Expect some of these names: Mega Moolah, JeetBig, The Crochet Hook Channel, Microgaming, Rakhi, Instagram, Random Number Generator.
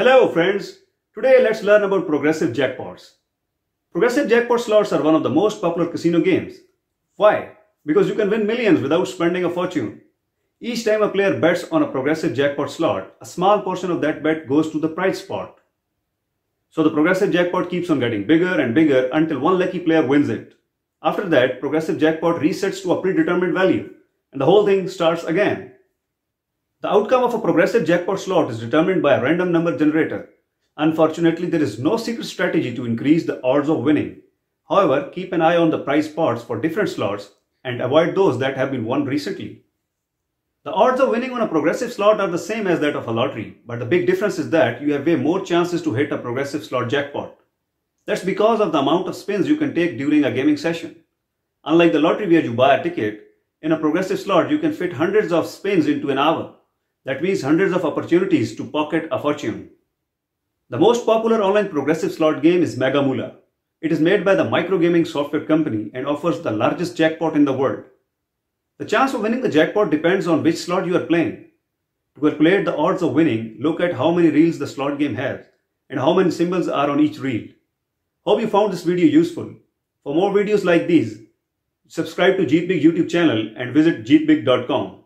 Hello friends, today let's learn about progressive jackpots. Progressive jackpot slots are one of the most popular casino games. Why? Because you can win millions without spending a fortune. Each time a player bets on a progressive jackpot slot, a small portion of that bet goes to the prize pot. So the progressive jackpot keeps on getting bigger and bigger until one lucky player wins it. After that, progressive jackpot resets to a predetermined value and the whole thing starts again. The outcome of a progressive jackpot slot is determined by a random number generator. Unfortunately, there is no secret strategy to increase the odds of winning. However, keep an eye on the prize pots for different slots and avoid those that have been won recently. The odds of winning on a progressive slot are the same as that of a lottery, but the big difference is that you have way more chances to hit a progressive slot jackpot. That's because of the amount of spins you can take during a gaming session. Unlike the lottery where you buy a ticket, in a progressive slot you can fit hundreds of spins into an hour. That means hundreds of opportunities to pocket a fortune. The most popular online progressive slot game is Mega Moolah. It is made by the Microgaming software company and offers the largest jackpot in the world. The chance of winning the jackpot depends on which slot you are playing. To calculate the odds of winning, look at how many reels the slot game has and how many symbols are on each reel. Hope you found this video useful. For more videos like these, subscribe to JeetBig YouTube channel and visit JeetBig.com.